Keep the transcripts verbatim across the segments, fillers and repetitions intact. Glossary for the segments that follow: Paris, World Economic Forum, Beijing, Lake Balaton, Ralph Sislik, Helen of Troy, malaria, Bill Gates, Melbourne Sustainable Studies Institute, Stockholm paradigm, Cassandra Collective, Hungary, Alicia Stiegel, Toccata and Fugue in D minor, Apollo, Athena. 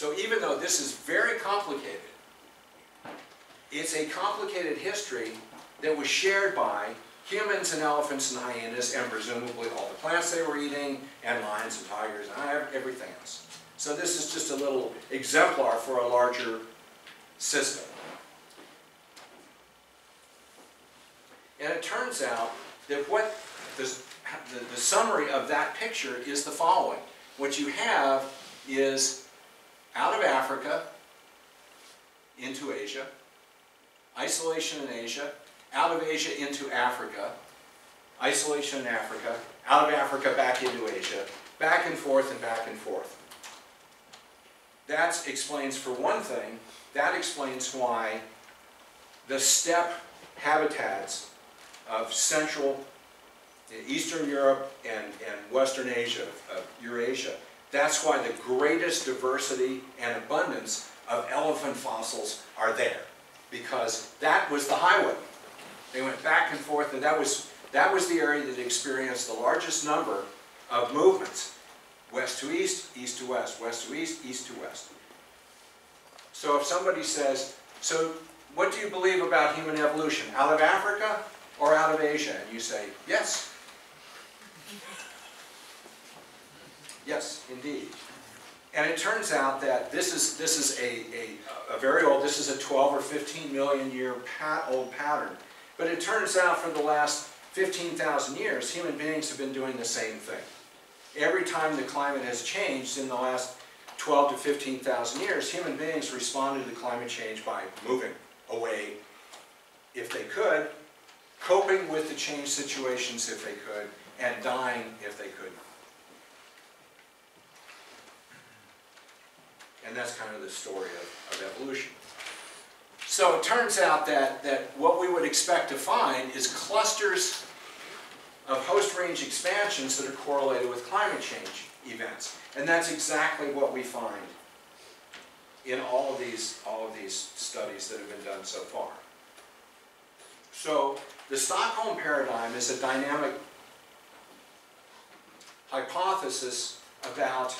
So even though this is very complicated, it's a complicated history that was shared by humans and elephants and hyenas and presumably all the plants they were eating and lions and tigers and everything else. So this is just a little exemplar for a larger system. And it turns out that what the, the, the summary of that picture is the following. What you have is out of Africa into Asia, isolation in Asia, out of Asia into Africa, isolation in Africa, out of Africa back into Asia, back and forth and back and forth. That explains, for one thing, that explains why the steppe habitats of Central, Eastern Europe, and, and Western Asia, of Eurasia, that's why the greatest diversity and abundance of elephant fossils are there, because that was the highway. They went back and forth, and that was, that was the area that experienced the largest number of movements. West to east, east to west, west to east, east to west. So if somebody says, so what do you believe about human evolution? Out of Africa or out of Asia? And you say, yes. Yes, indeed. And it turns out that this is, this is a, a, a very old, this is a twelve or fifteen million year pat, old pattern. But it turns out for the last fifteen thousand years, human beings have been doing the same thing. Every time the climate has changed in the last twelve to fifteen thousand years, human beings responded to climate change by moving away if they could, coping with the changed situations if they could, and dying if they could not. And that's kind of the story of, of evolution. So it turns out that, that what we would expect to find is clusters of host range expansions that are correlated with climate change events. And that's exactly what we find in all of these, all of these studies that have been done so far. So the Stockholm paradigm is a dynamic hypothesis about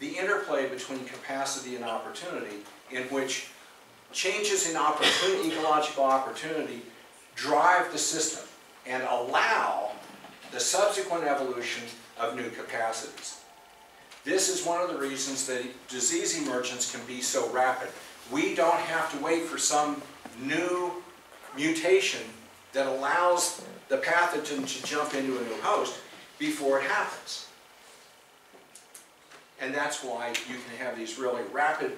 the interplay between capacity and opportunity, in which changes in opportunity, ecological opportunity drive the system and allow the subsequent evolution of new capacities. This is one of the reasons that disease emergence can be so rapid. We don't have to wait for some new mutation that allows the pathogen to jump into a new host before it happens. And that's why you can have these really rapid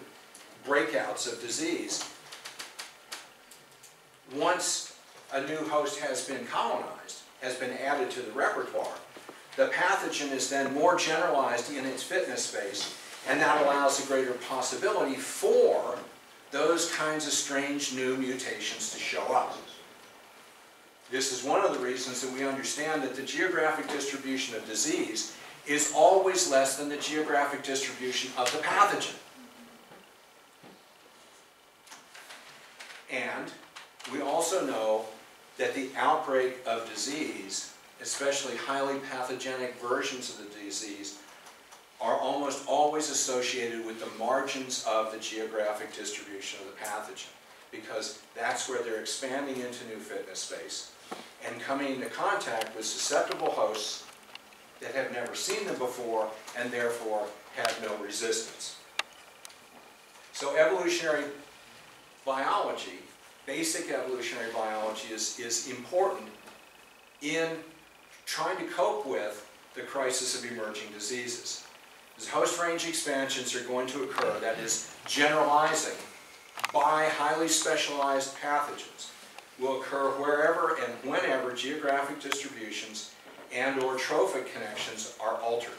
breakouts of disease once a new host has been colonized, has been added to the repertoire. The pathogen is then more generalized in its fitness space, and that allows a greater possibility for those kinds of strange new mutations to show up. This is one of the reasons that we understand that the geographic distribution of disease is always less than the geographic distribution of the pathogen. And we also know that the outbreak of disease, especially highly pathogenic versions of the disease, are almost always associated with the margins of the geographic distribution of the pathogen, because that's where they're expanding into new fitness space and coming into contact with susceptible hosts that have never seen them before and therefore have no resistance. So evolutionary biology, basic evolutionary biology, is, is important in trying to cope with the crisis of emerging diseases. As host range expansions are going to occur, that is, generalizing by highly specialized pathogens will occur wherever and whenever geographic distributions and or trophic connections are altered.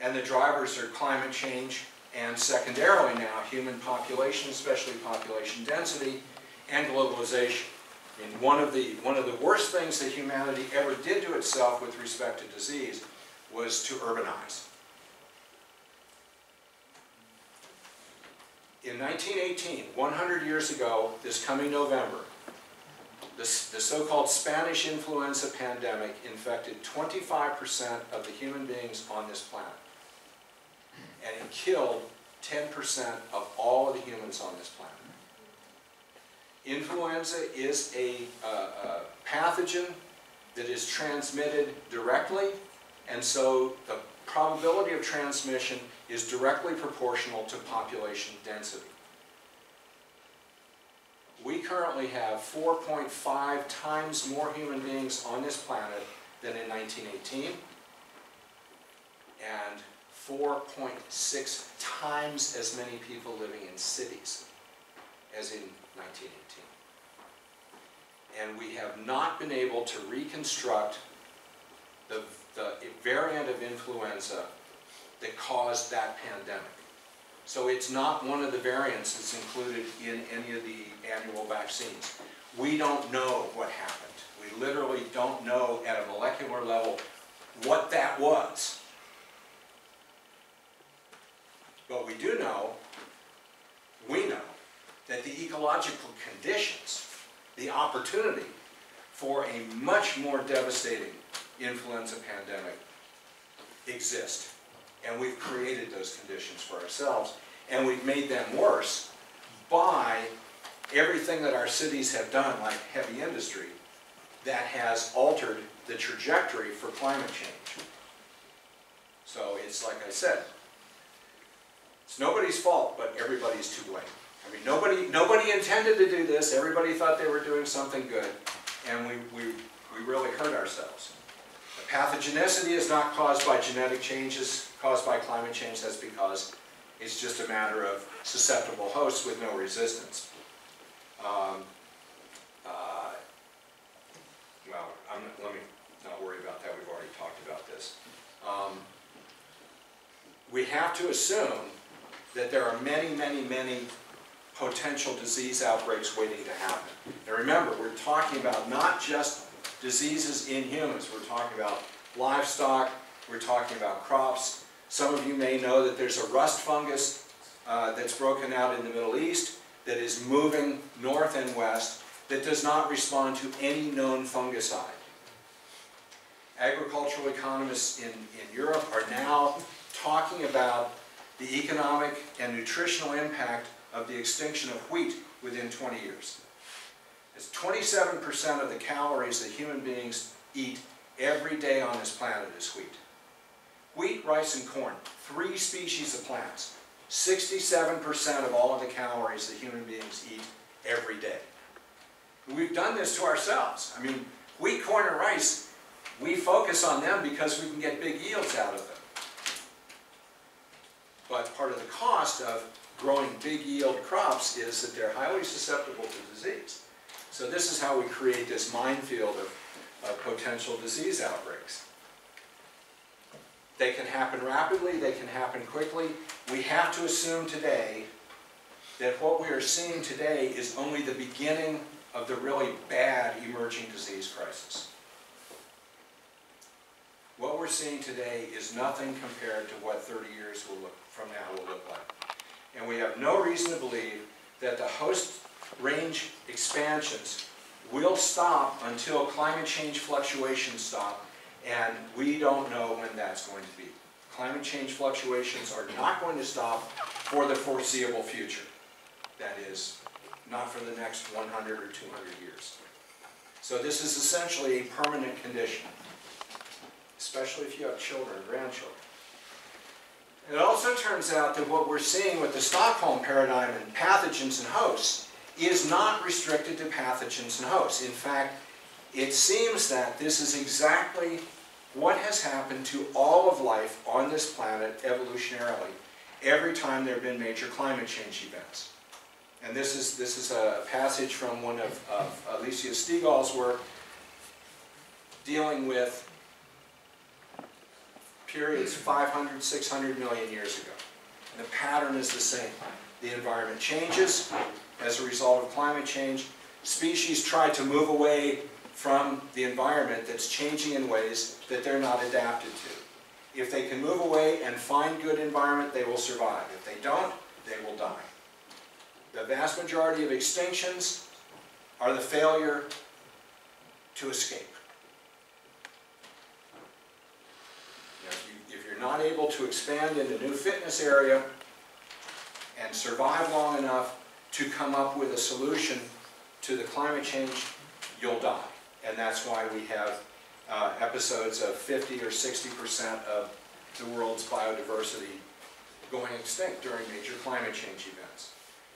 And the drivers are climate change, and secondarily now, human population, especially population density, and globalization. I mean, one of the, one of the worst things that humanity ever did to itself with respect to disease was to urbanize. In nineteen eighteen, one hundred years ago, this coming November, the, the so-called Spanish influenza pandemic infected twenty-five percent of the human beings on this planet. And killed ten percent of all of the humans on this planet. Influenza is a, uh, a pathogen that is transmitted directly, and so the probability of transmission is directly proportional to population density. We currently have four point five times more human beings on this planet than in nineteen eighteen, and four point six times as many people living in cities as in nineteen eighteen. And we have not been able to reconstruct the, the variant of influenza that caused that pandemic. So it's not one of the variants that's included in any of the annual vaccines. We don't know what happened. We literally don't know at a molecular level what that was. But we do know, we know, that the ecological conditions, the opportunity for a much more devastating influenza pandemic exist. And we've created those conditions for ourselves, and we've made them worse by everything that our cities have done, like heavy industry, that has altered the trajectory for climate change. So it's like I said, it's nobody's fault, but everybody's to blame. I mean, nobody, nobody intended to do this. Everybody thought they were doing something good, and we, we, we really hurt ourselves. The pathogenicity is not caused by genetic changes, caused by climate change. That's because it's just a matter of susceptible hosts with no resistance. Um, uh, well, I'm, let me not worry about that. We've already talked about this. Um, we have to assume that there are many, many, many potential disease outbreaks waiting to happen. And remember, we're talking about not just diseases in humans, we're talking about livestock, we're talking about crops. Some of you may know that there's a rust fungus uh, that's broken out in the Middle East that is moving north and west that does not respond to any known fungicide. Agricultural economists in, in Europe are now talking about the economic and nutritional impact of the extinction of wheat within twenty years. It's twenty-seven percent of the calories that human beings eat every day on this planet is wheat. Wheat, rice, and corn, three species of plants, sixty-seven percent of all of the calories that human beings eat every day. We've done this to ourselves. I mean, wheat, corn, and rice, we focus on them because we can get big yields out of them. But part of the cost of growing big yield crops is that they're highly susceptible to disease. So this is how we create this minefield of, of potential disease outbreaks. They can happen rapidly, they can happen quickly. We have to assume today that what we are seeing today is only the beginning of the really bad emerging disease crisis. What we're seeing today is nothing compared to what thirty years will look, from now will look like. And we have no reason to believe that the host range expansions will stop until climate change fluctuations stop, and we don't know when that's going to be. Climate change fluctuations are not going to stop for the foreseeable future. That is, not for the next one hundred or two hundred years. So this is essentially a permanent condition, especially if you have children or grandchildren. It also turns out that what we're seeing with the Stockholm paradigm and pathogens and hosts is not restricted to pathogens and hosts. In fact, it seems that this is exactly what has happened to all of life on this planet evolutionarily every time there have been major climate change events. And this is, this is a passage from one of, of Alicia Stiegel's work dealing with periods five hundred, six hundred million years ago. And the pattern is the same. The environment changes as a result of climate change. Species try to move away from the environment that's changing in ways that they're not adapted to. If they can move away and find good environment, they will survive. If they don't, they will die. The vast majority of extinctions are the failure to escape. If you're not able to expand into new fitness area and survive long enough to come up with a solution to the climate change, you'll die. And that's why we have uh, episodes of fifty or sixty percent of the world's biodiversity going extinct during major climate change events.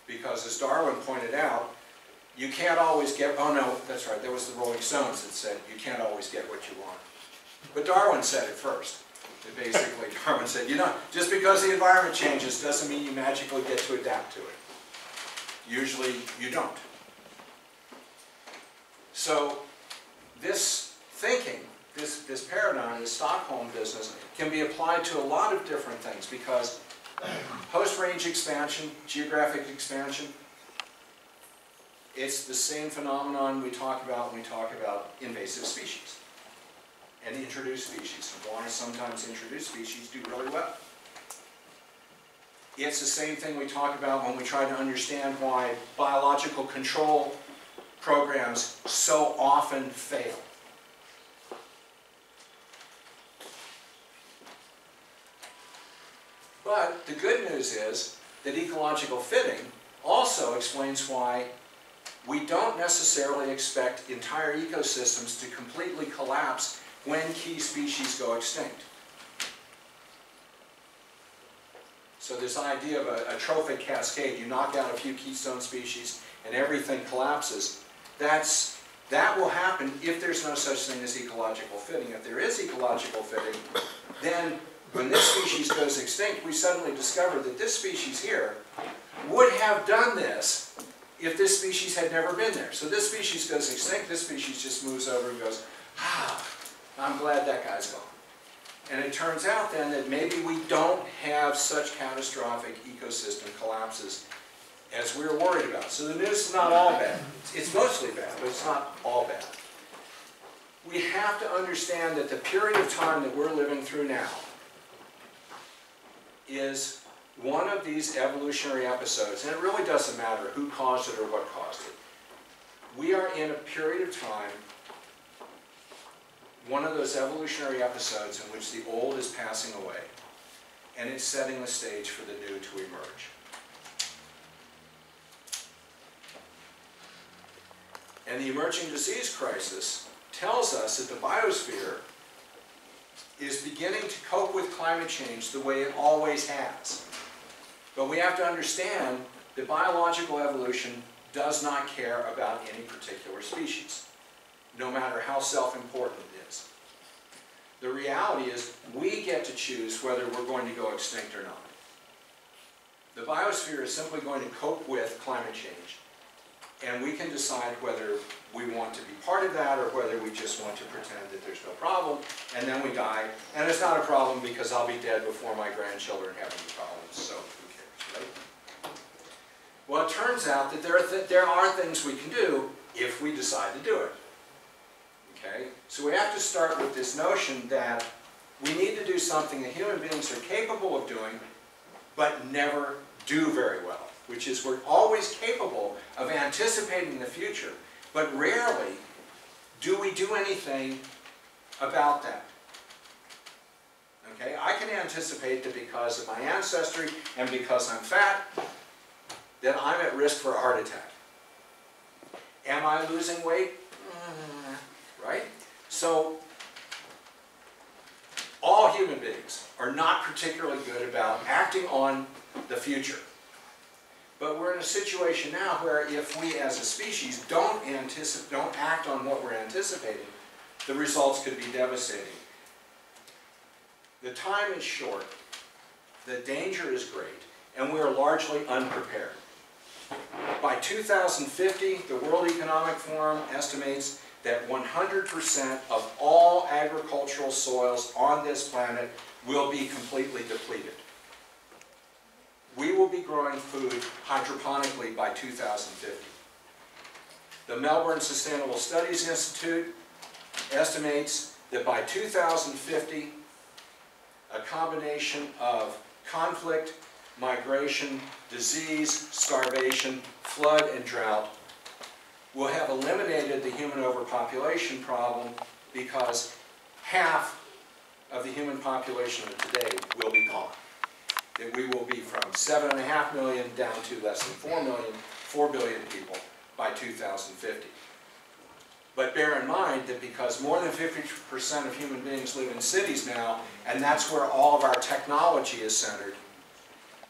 Because as Darwin pointed out, you can't always get, oh no, that's right, that was the Rolling Stones that said, you can't always get what you want. But Darwin said it first. And basically, Darwin said, you know, just because the environment changes doesn't mean you magically get to adapt to it. Usually, you don't. So, this thinking, this, this paradigm, this Stockholm business, can be applied to a lot of different things because host-range expansion, geographic expansion, it's the same phenomenon we talk about when we talk about invasive species and introduced species. And why sometimes introduced species do really well. It's the same thing we talk about when we try to understand why biological control programs so often fail. But the good news is that ecological fitting also explains why we don't necessarily expect entire ecosystems to completely collapse when key species go extinct. So this idea of a, a trophic cascade, you knock out a few keystone species and everything collapses, that's, that will happen if there's no such thing as ecological fitting. If there is ecological fitting, then when this species goes extinct, we suddenly discover that this species here would have done this if this species had never been there. So this species goes extinct, this species just moves over and goes, ah, I'm glad that guy's gone. And it turns out then that maybe we don't have such catastrophic ecosystem collapses as we're worried about. So the news is not all bad. It's mostly bad, but it's not all bad. We have to understand that the period of time that we're living through now is one of these evolutionary episodes, and it really doesn't matter who caused it or what caused it. We are in a period of time, one of those evolutionary episodes in which the old is passing away, and it's setting the stage for the new to emerge. And the emerging disease crisis tells us that the biosphere is beginning to cope with climate change the way it always has. But we have to understand that biological evolution does not care about any particular species, no matter how self-important it is. The reality is we get to choose whether we're going to go extinct or not. The biosphere is simply going to cope with climate change, and we can decide whether we want to be part of that or whether we just want to pretend that there's no problem, and then we die, and it's not a problem because I'll be dead before my grandchildren have any problems, so who cares, right? Well, it turns out that there are, th there are things we can do if we decide to do it. Okay? So we have to start with this notion that we need to do something that human beings are capable of doing, but never do very well, which is we're always capable of anticipating the future, but rarely do we do anything about that. Okay? I can anticipate that because of my ancestry and because I'm fat, that I'm at risk for a heart attack. Am I losing weight? Right? So, all human beings are not particularly good about acting on the future. But we're in a situation now where if we as a species don't anticipate, don't act on what we're anticipating, the results could be devastating. The time is short, the danger is great, and we are largely unprepared. By two thousand fifty, the World Economic Forum estimates that one hundred percent of all agricultural soils on this planet will be completely depleted. We will be growing food hydroponically by two thousand fifty. The Melbourne Sustainable Studies Institute estimates that by two thousand fifty, a combination of conflict, migration, disease, starvation, flood, and drought will have eliminated the human overpopulation problem because half of the human population of today will be gone. That we will be from seven and a half million down to less than four million, four billion people by two thousand fifty. But bear in mind that because more than fifty percent of human beings live in cities now, and that's where all of our technology is centered,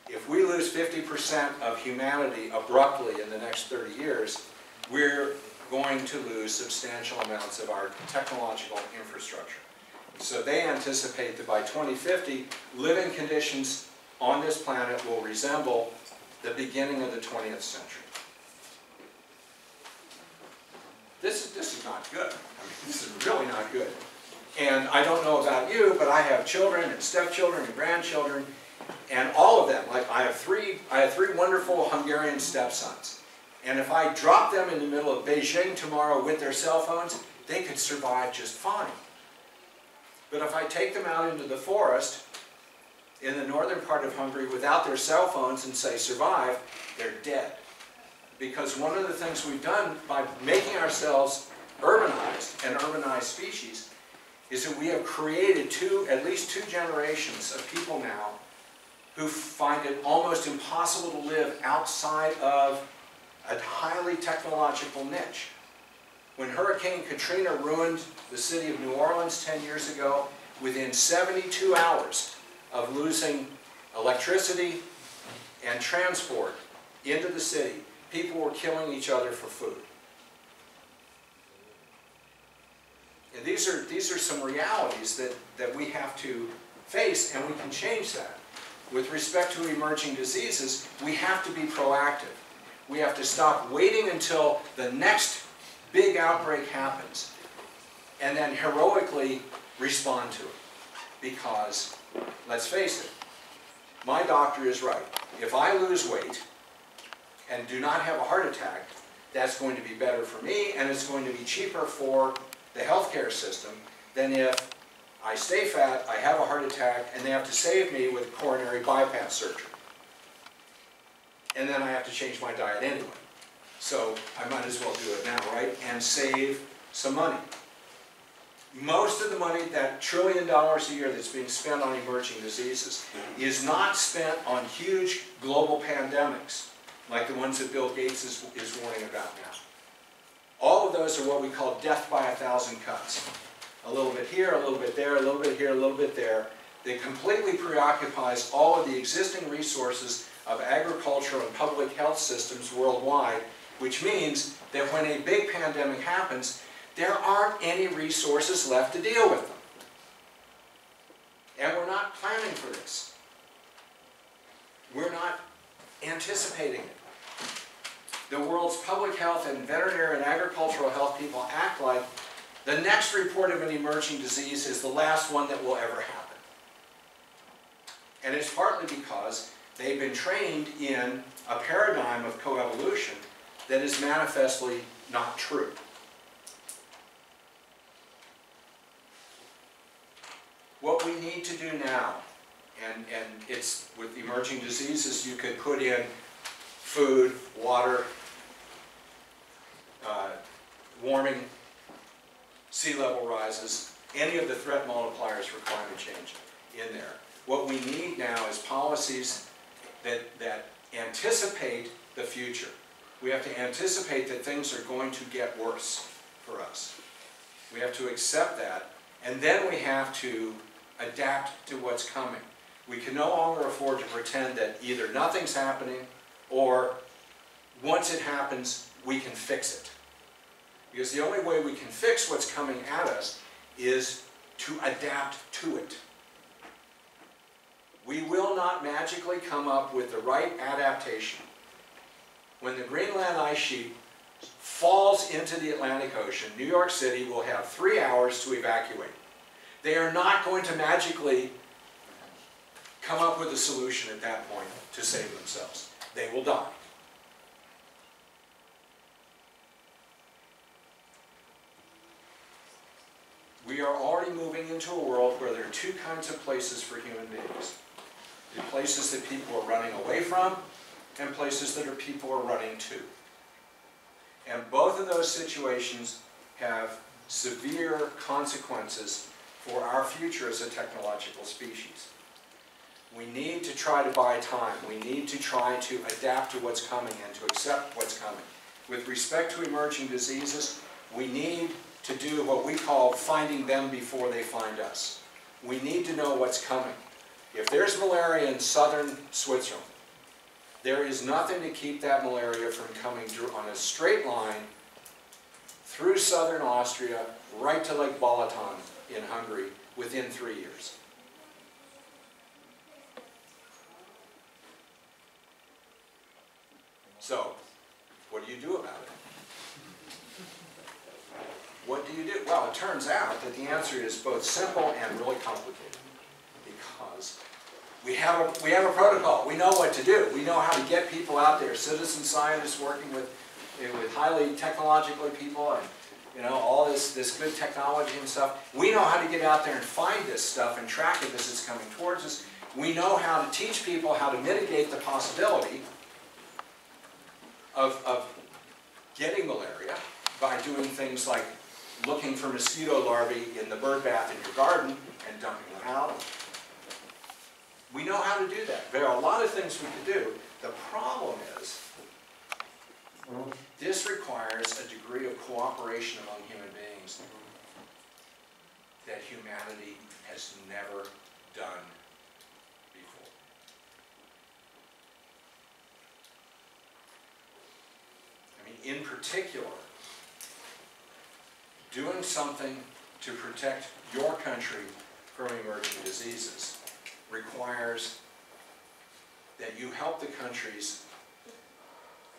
if we lose fifty percent of humanity abruptly in the next thirty years, we're going to lose substantial amounts of our technological infrastructure. So they anticipate that by twenty fifty, living conditions on this planet will resemble the beginning of the twentieth century. This is, this is not good. I mean, this is really not good. And I don't know about you, but I have children and stepchildren and grandchildren, and all of them. Like I have three, I have three wonderful Hungarian stepsons. And if I drop them in the middle of Beijing tomorrow with their cell phones, they could survive just fine. But if I take them out into the forest in the northern part of Hungary without their cell phones and say survive, they're dead. Because one of the things we've done by making ourselves urbanized and urbanized species is that we have created two, at least two generations of people now who find it almost impossible to live outside of a highly technological niche. When Hurricane Katrina ruined the city of New Orleans ten years ago, within seventy-two hours of losing electricity and transport into the city, people were killing each other for food. And these are, these are some realities that, that we have to face, and we can change that. With respect to emerging diseases, we have to be proactive. We have to stop waiting until the next big outbreak happens and then heroically respond to it. Because, let's face it, my doctor is right. If I lose weight and do not have a heart attack, that's going to be better for me, and it's going to be cheaper for the healthcare system than if I stay fat, I have a heart attack, and they have to save me with coronary bypass surgery. And then I have to change my diet anyway. So I might as well do it now, right? And save some money. Most of the money, that trillion dollars a year that's being spent on emerging diseases, is not spent on huge global pandemics, like the ones that Bill Gates is, is warning about now. All of those are what we call death by a thousand cuts. A little bit here, a little bit there, a little bit here, a little bit there. That completely preoccupies all of the existing resources of agriculture and public health systems worldwide, which means that when a big pandemic happens, there aren't any resources left to deal with them. And we're not planning for this. We're not anticipating it. The world's public health and veterinary and agricultural health people act like the next report of an emerging disease is the last one that will ever happen. And it's partly because they've been trained in a paradigm of coevolution that is manifestly not true. What we need to do now, and, and it's with emerging diseases, you could put in food, water, uh, warming, sea level rises, any of the threat multipliers for climate change in there. What we need now is policies that, that anticipate the future. We have to anticipate that things are going to get worse for us. We have to accept that, and then we have to adapt to what's coming. We can no longer afford to pretend that either nothing's happening or once it happens, we can fix it. Because the only way we can fix what's coming at us is to adapt to it. We will not magically come up with the right adaptation. When the Greenland ice sheet falls into the Atlantic Ocean, New York City will have three hours to evacuate. They are not going to magically come up with a solution at that point to save themselves. They will die. We are already moving into a world where there are two kinds of places for human beings. The places that people are running away from, and places that are people are running to. And both of those situations have severe consequences for our future as a technological species. We need to try to buy time. We need to try to adapt to what's coming and to accept what's coming. With respect to emerging diseases, we need to do what we call finding them before they find us. We need to know what's coming. If there's malaria in southern Switzerland, there is nothing to keep that malaria from coming through on a straight line through southern Austria, right to Lake Balaton in Hungary within three years. So, what do you do about it? What do you do? Well, it turns out that the answer is both simple and really complicated, because we have a, we have a protocol. We know what to do. We know how to get people out there, citizen scientists working with, with highly technologically people and you know, all this, this good technology and stuff. We know how to get out there and find this stuff and track it as it's coming towards us. We know how to teach people how to mitigate the possibility Of, of getting malaria by doing things like looking for mosquito larvae in the bird bath in your garden and dumping them out. We know how to do that. There are a lot of things we can do. The problem is this requires a degree of cooperation among human beings that humanity has never done. In particular, doing something to protect your country from emerging diseases requires that you help the countries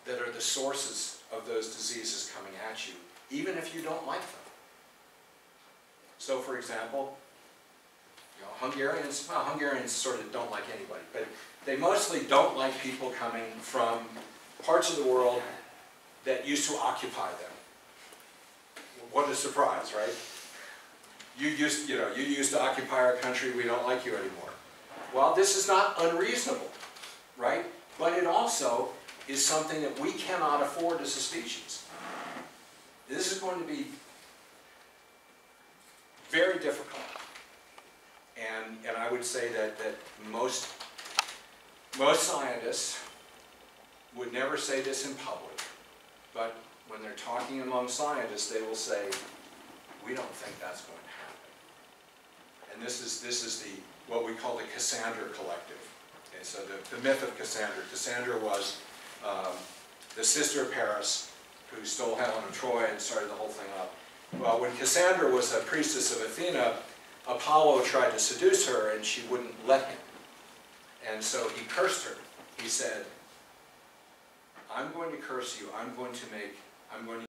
that are the sources of those diseases coming at you, even if you don't like them. So, for example, you know, Hungarians, well, Hungarians sort of don't like anybody, but they mostly don't like people coming from parts of the world that used to occupy them. What a surprise, right? You used, you know, you used to occupy our country, we don't like you anymore. Well, this is not unreasonable, right? But it also is something that we cannot afford as a species. This is going to be very difficult. And, and I would say that, that most, most scientists would never say this in public. But when they're talking among scientists, they will say, we don't think that's going to happen. And this is, this is the, what we call the Cassandra Collective. Okay, so the, the myth of Cassandra. Cassandra was um, the sister of Paris, who stole Helen of Troy and started the whole thing up. Well, when Cassandra was a priestess of Athena, Apollo tried to seduce her, and she wouldn't let him. And so he cursed her. He said, I'm going to curse you. I'm going to make, I'm going to